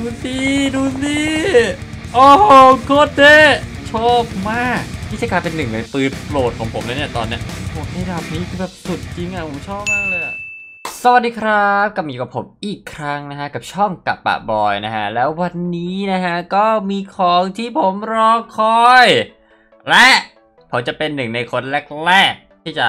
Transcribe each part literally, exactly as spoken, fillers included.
ดูสิดูสิโอ้โหโคตรเท่ชอบมากที่จะกลายเป็นหนึ่งในปืนโปรดของผมเลยเนี่ยตอนเนี้ยโหได้รับนี้คือแบบสุดจริงอ่ะผมชอบมากเลยสวัสดีครับกลับมาอยู่กับผมอีกครั้งนะฮะกับช่องกับปะบอยนะฮะแล้ววันนี้นะฮะก็มีของที่ผมรอคอยและผมจะเป็นหนึ่งในคนแรกๆที่จะ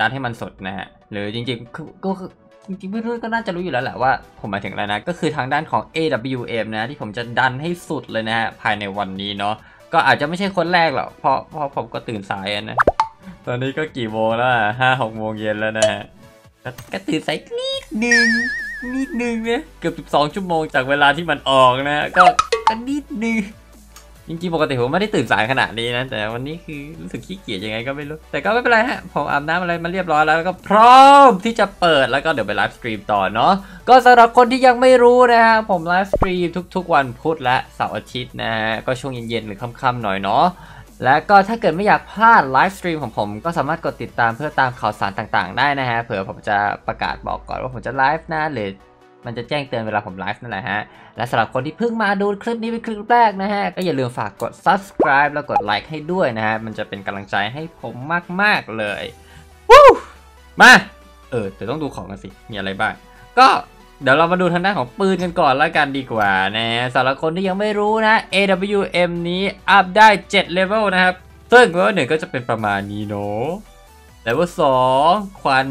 ดันให้มันสดนะฮะหรือจริงๆก็จริงๆเพื่อนๆก็น่าจะรู้อยู่แล้วแหละว่าผมหมายถึงอะไรนะก็คือทางด้านของ เอ ดับเบิลยู เอ็ม นะที่ผมจะดันให้สุดเลยนะฮะภายในวันนี้เนาะก็อาจจะไม่ใช่คนแรกหรอกเพราะเพราะผมก็ตื่นสายนะตอนนี้ก็กี่โมงแล้วห้าหกโมงเย็นแล้วนะฮะก็ตื่นสายนิดนึงนิดนึงนะเกือบสิบสองชั่วโมงจากเวลาที่มันออกนะฮะก็นิดนึงจริงๆปกติผมไม่ได้ตื่นสายขนาดนี้นะแต่วันนี้คือรู้สึกขี้เกียจยังไงก็ไม่รู้แต่ก็ไม่เป็นไรฮะผมอาบน้ำอะไรมาเรียบร้อยแล้วก็พร้อมที่จะเปิดแล้วก็เดี๋ยวไปไลฟ์สตรีมต่อเนาะก็สำหรับคนที่ยังไม่รู้นะฮะผมไลฟ์สตรีมทุกๆวันพุธและเสาร์อาทิตย์นะฮะก็ช่วงเย็นๆหรือค่ำๆหน่อยเนาะและก็ถ้าเกิดไม่อยากพลาดไลฟ์สตรีมของผมก็สามารถกดติดตามเพื่อตามข่าวสารต่างๆได้นะฮะเผื่อผมจะประกาศบอกก่อนว่าผมจะไลฟ์นะหรือมันจะแจ้งเตือนเวลาผมไลฟ์นั่นแหละฮะและสำหรับคนที่เพิ่งมาดูคลิปนี้เป็นคลิปแรกนะฮะก็อย่าลืมฝากกด ซับสไครบ์ แล้วกดไลค์ให้ด้วยนะฮะมันจะเป็นกำลังใจให้ผมมากๆเลยวู้มาเออแต่ต้องดูของกันสิมีอะไรบ้างก็เดี๋ยวเรามาดูทางด้านของปืนกันก่อนแล้วกันดีกว่านะสำหรับคนที่ยังไม่รู้นะ เอ ดับเบิลยู เอ็ม นี้อัพได้เจ็ดเลเวลนะครับซึ่งเลเวลหนึ่งก็จะเป็นประมาณนี้เนาะเลเวลสองควัน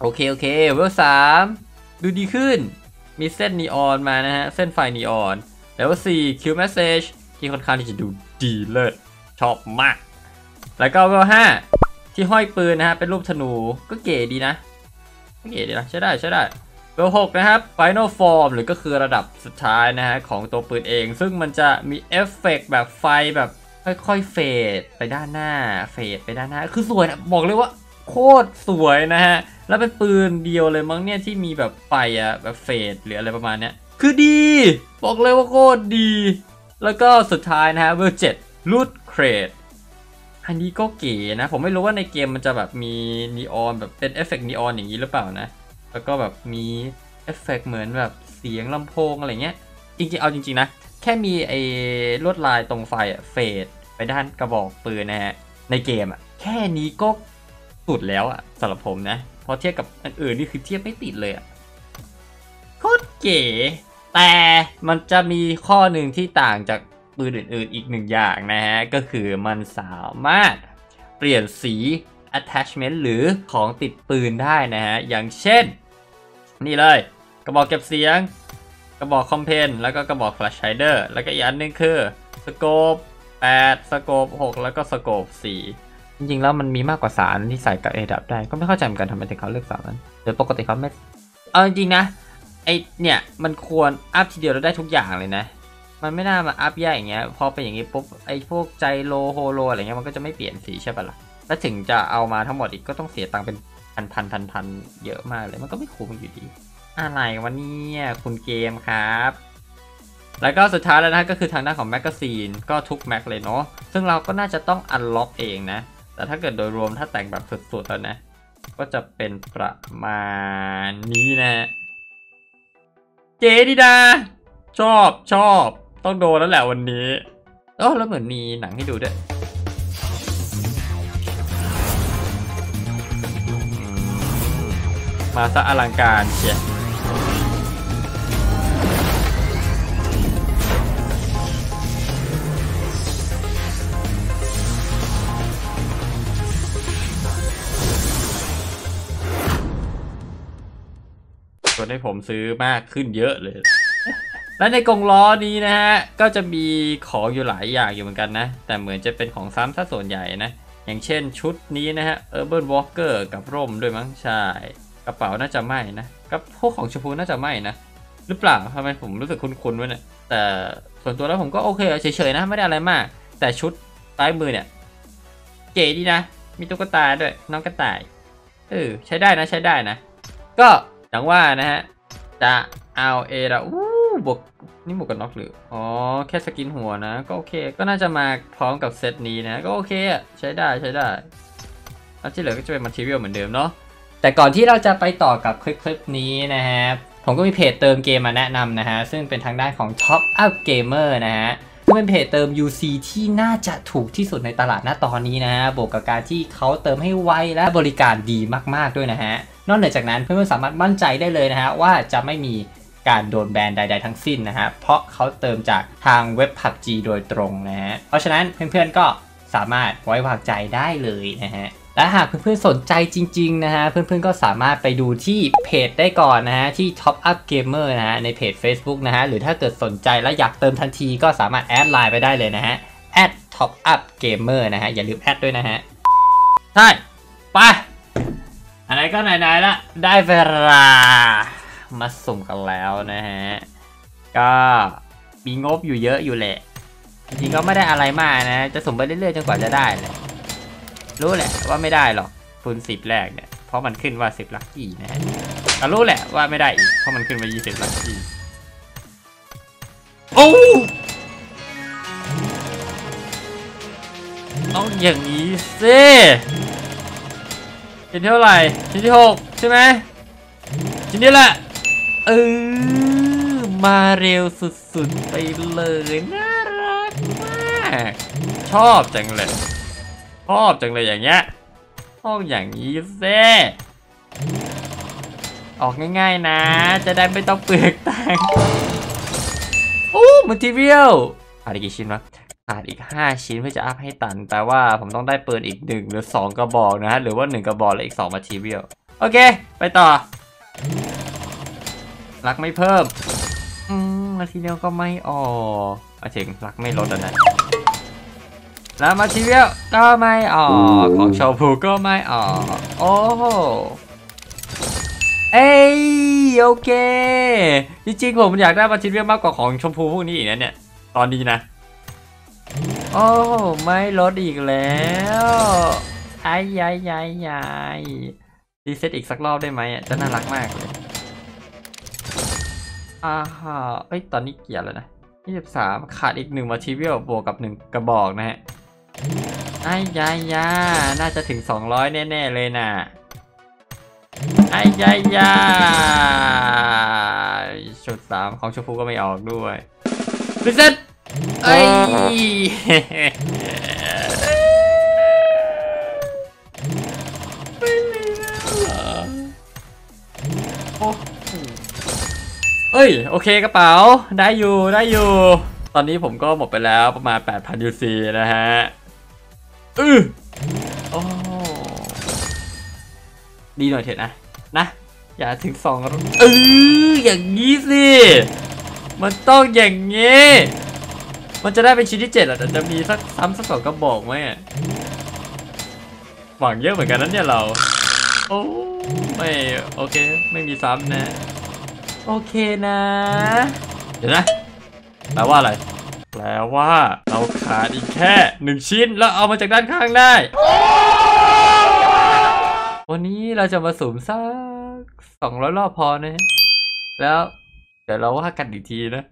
โอเคโอเคเลเวลสามดูดีขึ้นมีเส้นนีออนมานะฮะเส้นไฟนีออนแล้วก็สี่ คิว Message ที่ค่อนข้างที่จะดูดีเลิศชอบมากแล้วก็เลเวลห้าที่ห้อยปืนนะฮะเป็นรูปธนูก็เก๋ดีนะเก๋ดีนะใช้ได้ใช้ได้เลเวลหกนะครับ Final Form หรือก็คือระดับสุดท้ายนะฮะของตัวปืนเองซึ่งมันจะมีเอฟเฟกต์แบบไฟแบบค่อยๆเฟดไปด้านหน้าเฟดไปด้านหน้าคือสวยนะบอกเลยว่าโคตรสวยนะฮะแล้วเป็นปืนเดียวเลยมั้งเนี่ยที่มีแบบไฟอะแบบเฟดหรืออะไรประมาณเนี้ยคือดีบอกเลยว่าโคตรดีแล้วก็สุดท้ายนะฮะเวอร์เจ็ดรูดเครดอันนี้ก็เก๋นะผมไม่รู้ว่าในเกมมันจะแบบมีนีออนแบบเป็นเอฟเฟกต์นีออนอย่างนี้หรือเปล่านะแล้วก็แบบมีเอฟเฟกต์เหมือนแบบเสียงลำโพงอะไรเงี้ยจริงๆเอาจริงๆนะแค่มีไอ้ลวดลายตรงไฟอะเฟดไปด้านกระบอกปืนนะฮะในเกมอะแค่นี้ก็สุดแล้วอะสำหรับผมนะพอเทียบกับอันอื่นนี่คือเทียบไม่ติดเลยอะโคตรเก๋แต่มันจะมีข้อหนึ่งที่ต่างจากปืนอื่นๆอีกหนึ่งอย่างนะฮะก็คือมันสามารถเปลี่ยนสี attachment หรือของติดปืนได้นะฮะอย่างเช่นนี่เลยกระบอกเก็บเสียงกระบอกคอมเพนแล้วก็กระบอก flash hider แล้วก็อีกอันนึงคือสโคปแปดสโคปหกแล้วก็สโคปสี่จริงๆแล้วมันมีมากกว่าสารที่ใส่กับ เอ ดับ ได้ก็ไม่เข้าใจเหมือนกันทำไมถึงเขาเลือกสารนั้นโดยปกติเขาไม่เอาจริงๆนะไอเนี่ยมันควรอัพทีเดียวเราได้ทุกอย่างเลยนะมันไม่น่ามาอัพแยกอย่างเงี้ยพอไปอย่างงี้ปุ๊บไอพวกใจโลโฮโลอะไรเงี้ยมันก็จะไม่เปลี่ยนสีใช่ปะล่ะถ้าถึงจะเอามาทั้งหมดอีกก็ต้องเสียตังค์เป็นพันๆพันๆเยอะมากเลยมันก็ไม่คุ้มอยู่ดีอะไรวะเนี่ยคุณเกมครับแล้วก็สุดท้ายแล้วนะก็คือทางด้านของแมกกาซีนก็ทุกแม็กเลยเนาะซึ่งเราก็น่าจะต้องอันล็อกเองนะแต่ถ้าเกิดโดยรวมถ้าแต่งแบบสุดๆแล้วนะก็จะเป็นประมาณนี้นะเจดีดาชอบชอบต้องโดนแล้วแหละวันนี้เออแล้วเหมือนมีหนังให้ดูด้วยมาซะอลังการเชียให้ผมซื้อมากขึ้นเยอะเลยและในกรงล้อนี้นะฮะก็จะมีของอยู่หลายอย่างอยู่เหมือนกันนะแต่เหมือนจะเป็นของซ้ำซะส่วนใหญ่นะอย่างเช่นชุดนี้นะฮะ Urban Walker กับร่มด้วยมั้งใช่กระเป๋าน่าจะไม่นะกับพวกของชมพูน่าจะไม่นะหรือเปล่าทำไมผมรู้สึกคุ้นๆไว้เนี่ยแต่ส่วนตัวแล้วผมก็โอเคเฉยๆนะไม่ได้อะไรมากแต่ชุดซ้ายมือเนี่ยเก๋ดีนะมีตุ๊กตาด้วยน้องกระต่ายเออใช้ได้นะใช้ได้นะก็อย่างว่านะฮะจะเอาเอระอู้บวกนี่บวกกันน็อกหรืออ๋อแค่สกินหัวนะก็โอเคก็น่าจะมาพร้อมกับเซตนี้นะก็โอเคอ่ะใช้ได้ใช้ได้แล้วที่เหลือก็จะเป็น material เหมือนเดิมเนาะแต่ก่อนที่เราจะไปต่อกับคลิปคลิปนี้นะฮะผ ผมก็มีเพจเติมเกมมาแนะนำนะฮะซึ่งเป็นทางด้านของ Topup Gamer นะฮะซึ่งเป็นเพจเติม ยู ซี ที่น่าจะถูกที่สุดในตลาดณตอนนี้นะฮะบวกกับการที่เขาเติมให้ไวและบริการดีมากๆด้วยนะฮะนอกจากนั้นเพื่อนๆสามารถมั่นใจได้เลยนะฮะว่าจะไม่มีการโดนแบนใดๆทั้งสิ้นนะฮะเพราะเขาเติมจากทางเว็บ พับจี โดยตรงนะฮะเพราะฉะนั้นเพื่อนๆก็สามารถไว้วางใจได้เลยนะฮะและหากเพื่อนๆสนใจจริงๆนะฮะเพื่อนๆก็สามารถไปดูที่เพจได้ก่อนนะฮะที่ Topup Gamer นะฮะในเพจ Facebook นะฮะหรือถ้าเกิดสนใจและอยากเติมทันทีก็สามารถแอดไลน์ไปได้เลยนะฮะ แอท ท็อปอัพเกมเมอร์ นะฮะอย่าลืมแอดด้วยนะฮะใช่ไปอะไรก็ไหนๆละได้เวลามาสุ่มกันแล้วนะฮะก็มีงบอยู่เยอะอยู่แหละจริงๆก็ไม่ได้อะไรมากนะจะสุ่มไปเรื่อยๆจนกว่าจะได้เลยรู้แหละว่าไม่ได้หรอกคูณสิบแรกเนี่ยเพราะมันขึ้นว่าสิบลัคกี้นะฮะก็รู้แหละว่าไม่ได้อีกเพราะมันขึ้นว่ายี่สิบลัคกี้โอ้ต้องอย่างนี้สิชิ้นเท่าไหร่ชิ้นที่หกใช่ไหมชิ้นนี้แหละเออมาเร็วสุดๆไปเลยน่ารักมากชอบจังเลยชอบจังเลยอย่างเงี้ยชอบอย่างนี้เซ่ออกง่ายๆนะจะได้ไม่ต้องเปลือกตังค์โอ้ material ขาดอีกกี่ชิ้นวะขาดอีกห้าชิ้นเพื่อจะอัพให้ตันแต่ว่าผมต้องได้ปืนอีกหนึ่งหรือสองกระบอกนะฮะหรือว่าหนึ่งกระบอกและอีกสอง material โอเคไปต่อรักไม่เพิ่มอืมมาทีเดียวก็ไม่ออกมาถึงรักไม่ลดนะแล้วมาทีเดียวก็ไม่ออกของโชว์ผูก็ไม่ออกโอ้โหเอ้ยโอเคจริงๆผมอยากได้มาทีเดียวมากกว่าของชมพูพวกนี้อีกนะเนี่ยตอนนี้นะโอ้โหไม่ลดอีกแล้วไอ้ยัยยัยยัยรีเซ็ตอีกสักรอบได้ไหมอ่ะจะน่ารักมากเลยอ่าฮะเอ้ยตอนนี้เกียร์แล้วนะยี่สิบสามขาดอีกหนึ่ง material บวกกับหนึ่งกระบอกนะฮะไอ้ยายาน่าจะถึงสองร้อยแน่ๆเลยนะไอ้ยายาชุดสามของชมพูก็ไม่ออกด้วยรีเซ็ตเอ้ยเอ้ยโอเคกระเป๋าได้อยู่ได้อยู่ตอนนี้ผมก็หมดไปแล้วประมาณ แปดพัน ยู ซี นะฮะอือโอ้ดีหน่อยเถอะนะนะอย่าถึงสองเอออย่างนี้สิมันต้องอย่างงี้มันจะได้เป็นชิ้นที่เจ็ดแต่จะมีสักซ้ำสักสองกระบอกไหมหวังเยอะเหมือนกันนั้นเนี่ยเราโอ้ไม่โอเคไม่มีซ้ำนะโอเคนะเดี๋ยวนะแปลว่าอะไรแปลว่าเราขาดอีกแค่หนึ่งชิ้นแล้วเอามาจากด้านข้างได้วันนี้เราจะมาสุ่มสักสองร้อยรอบพอนะแล้วเดี๋ยวเราว่ากันอีกทีนะ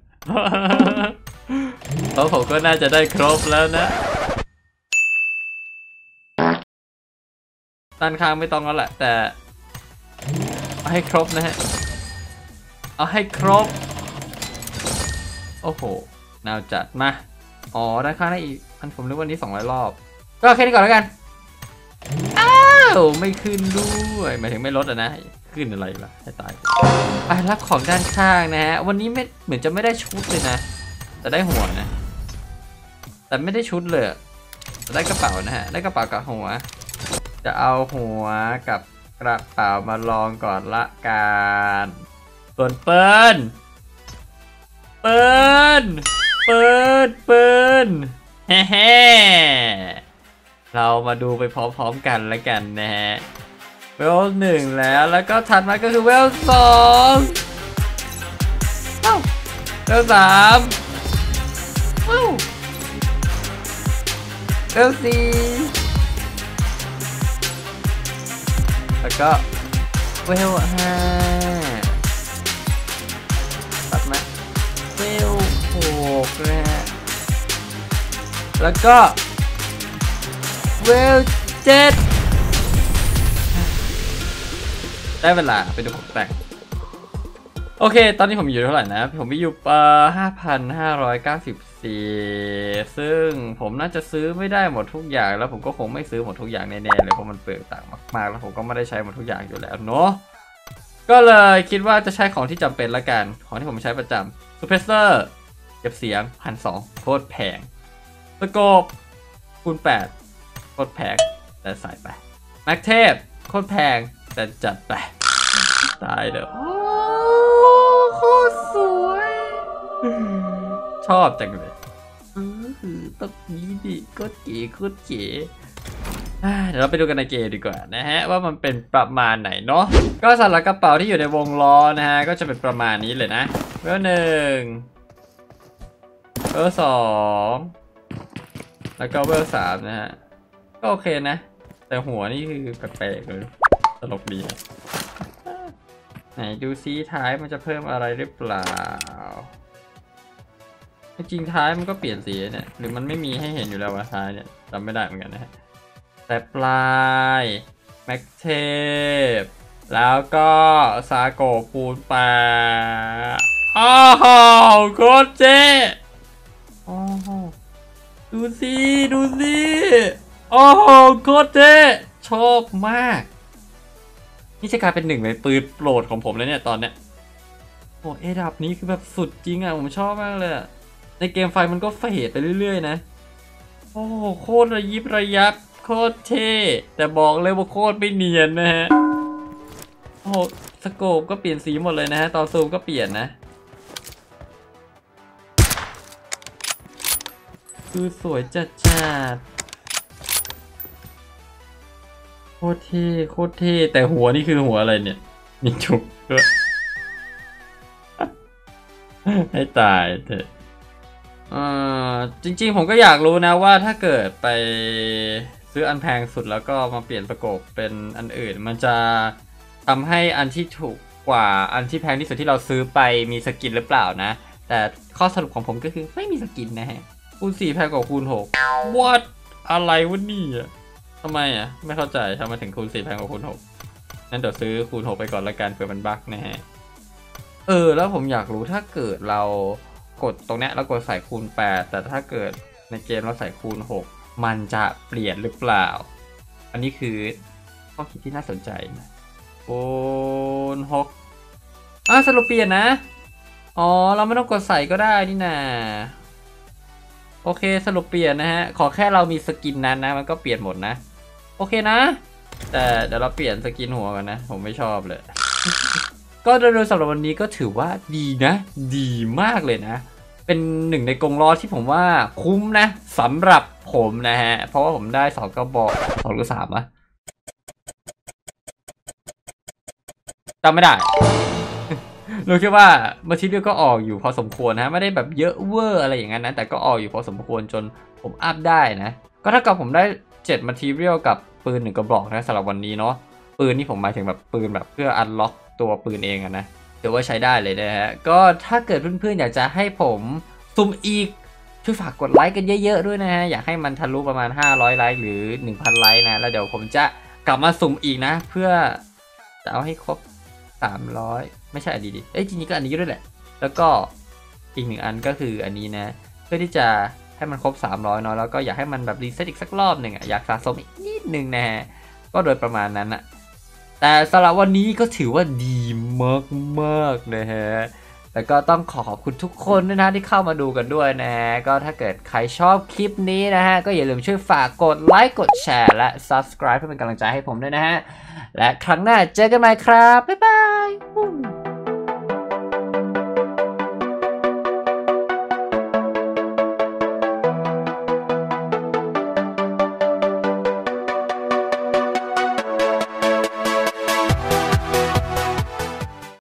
เพราะผมก็น่าจะได้ครบแล้วนะด้านข้างไม่ต้องแล้วแหละแต่ให้ครบนะฮะเอาให้ครบโอ้โหน่าจัดมาอ๋อด้านข้างได้อีกอันผมรู้วันนี้สองร้อยรอบก็แค่นี้ก่อนแล้วกันอ้าวไม่ขึ้นด้วยหมายถึงไม่ลดอ่ะนะขึ้นอะไรล่ะให้ตายไปรับของด้านข้างนะฮะวันนี้ไม่เหมือนจะไม่ได้ชุดเลยนะแต่ได้หัวนะแต่ไม่ได้ชุดเลยแต่ได้กระเป๋านะฮะได้กระเป๋ากับหัวจะเอาหัวกับกระเป๋ามาลองก่อนละกันส่วนเปิ้ลเปิ้ลเปิ้ลเปิ้ลเฮ้เฮ้เรามาดูไปพร้อมๆกันแล้วกันนะฮะเวลหนึ่งแล้วแล้วก็ถัดมาก็คือเวลสองเวลสามเวลสี่แล้วก็เวลห้าเวลหกนะฮะแล้วก็เวลเจ็ดได้เวลาไปดูของแต่ง โอเคตอนนี้ผมอยู่เท่าไหร่นะผมอยู่อ่า ห้าพันห้าร้อยเก้าสิบสี่ ซึ่งผมน่าจะซื้อไม่ได้หมดทุกอย่างแล้วผมก็คงไม่ซื้อหมดทุกอย่างแน่ๆเลยเพราะมันเปลืองตังค์มากๆแล้วผมก็ไม่ได้ใช้หมดทุกอย่างอยู่แล้วเนาะก็เลยคิดว่าจะใช้ของที่จำเป็นละกันของที่ผมใช้ประจำซูเพรสเซอร์เก็บเสียง หนึ่งพันสองร้อย โคตรแพงสโกปคูณแปดโคตรแพงแต่ใส่ไปแม็กเทปโคตรแพงแต่จัดไปตายเด้อชอบจังเลยต้องนี้ดิก็เก๋ก็เก๋เดี๋ยวเราไปดูกันในเกมดีกว่านะฮะว่ามันเป็นประมาณไหนเนาะก็สำหรับกระเป๋าที่อยู่ในวงล้อนะฮะก็จะเป็นประมาณนี้เลยนะเบอร์หนึ่งเบอร์สองแล้วก็เบอร์สามนะฮะก็โอเคนะแต่หัวนี่คือแปลกๆเลยตลกดีไหนดูซิท้ายมันจะเพิ่มอะไรหรือเปล่าจริงท้ายมันก็เปลี่ยนสีเนี่ยหรือมันไม่มีให้เห็นอยู่แล้วว่าท้ายเนี่ยจำไม่ได้เหมือนกันนะฮะแต่ปลายแม็กเทปแล้วก็ซาโกะปูนปลาอ้าวโคตรเจ๊อ้าวดูสิดูสิอ้าวโคตรเจ๊ชอบมากนี่จะกลายเป็นหนึ่งในปืนโปรดของผมแล้วเนี่ยตอนเนี้ยโอ้เอดับนี้คือแบบสุดจริงอ่ะผมชอบมากเลยในเกมไฟมันก็เฟดไปเรื่อยๆนะโอ้โคตรระยิบระยับโคตรเท่แต่บอกเลยว่าโคตรไม่เนียนนะฮะโอ้สโคปก็เปลี่ยนสีหมดเลยนะฮะตอนซูมก็เปลี่ยนนะคือสวยจัดจ้าโคตรเท่โคตรเท่แต่หัวนี่คือหัวอะไรเนี่ยมีจุกด้วยให้ตายเถอะจริงๆผมก็อยากรู้นะว่าถ้าเกิดไปซื้ออันแพงสุดแล้วก็มาเปลี่ยนประกบเป็นอันอื่นมันจะทำให้อันที่ถูกกว่าอันที่แพงที่สุดที่เราซื้อไปมีสกินหรือเปล่านะแต่ข้อสรุปของผมก็คือไม่มีสกินนะฮะคูณสี่แพงกว่าคูณหก what อะไรวะนี่อ่ะทำไมอ่ะไม่เข้าใจทำไมถึงคูณสี่แพงกว่าคูณหกนั่นเดี๋ยวซื้อคูณหกไปก่อนละกันเผื่อมันบั๊กนะฮะเออแล้วผมอยากรู้ถ้าเกิดเรากดตรงนี้แล้วกดใส่คูณแปดแต่ถ้าเกิดในเกมเราใส่คูณหกมันจะเปลี่ยนหรือเปล่าอันนี้คือข้อคิดที่น่าสนใจนะคูณหกอ่ะสรุปเปลี่ยนนะอ๋อเราไม่ต้องกดใส่ก็ได้นี่นะโอเคสรุปเปลี่ยนนะฮะขอแค่เรามีสกินนั้นนะมันก็เปลี่ยนหมดนะโอเคนะแต่เดี๋ยวเราเปลี่ยนสกินหัวกันนะผมไม่ชอบเลย ก็โดยรวมสำหรับวันนี้ก็ถือว่าดีนะดีมากเลยนะเป็นหนึ่งในกรงล้อที่ผมว่าคุ้มนะสำหรับผมนะฮะเพราะว่าผมได้สองกระบอกสองหรือสามอะจำไม่ได้ รู้แค่ว่ามาทิเดียก็ออกอยู่พอสมควรนะไม่ได้แบบเยอะเวอร์อะไรอย่างนั้นนะแต่ก็ออกอยู่พอสมควรจนผมอัพได้นะก็ถ้ากับผมได้เจ็ดมาทิเดียกับปืนหนึ่งกระบอกนะสำหรับวันนี้เนาะปืนนี่ผมหมายถึงแบบปืนแบบเพื่ออันล็อกตัวปืนเองนะถือว่าใช้ได้เลยนะฮะก็ถ้าเกิดเพื่อนๆอยากจะให้ผมซุ่มอีกช่วยฝากกดไลค์กันเยอะๆด้วยนะฮะอยากให้มันทะลุประมาณห้าร้อยไลค์หรือ หนึ่งพัน ไลค์นะแล้วเดี๋ยวผมจะกลับมาซุ่มอีกนะเพื่อจะเอาให้ครบสามร้อยไม่ใช่อันนี้ดิเอ้ยจริงๆก็อันนี้ด้วยแหละแล้วก็อีกหนึ่งอันก็คืออันนี้นะเพื่อที่จะให้มันครบสามร้อยเนาะแล้วก็อยากให้มันแบบรีเซ็ตอีกสักรอบหนึ่งอ่ะอยากสะสมอีกนิดนึงนะฮะก็โดยประมาณนั้นอะแต่สำหรับวันนี้ก็ถือว่าดีมากๆนะฮะแล้วก็ต้องขอขอบคุณทุกคนด้วยนะที่เข้ามาดูกันด้วยนะฮะก็ถ้าเกิดใครชอบคลิปนี้นะฮะก็อย่าลืมช่วยฝากกดไลค์กดแชร์และ ซับสไครบ์ เพื่อเป็นกำลังใจให้ผมด้วยนะฮะและครั้งหน้าเจอกันใหม่ครับบ๊ายบาย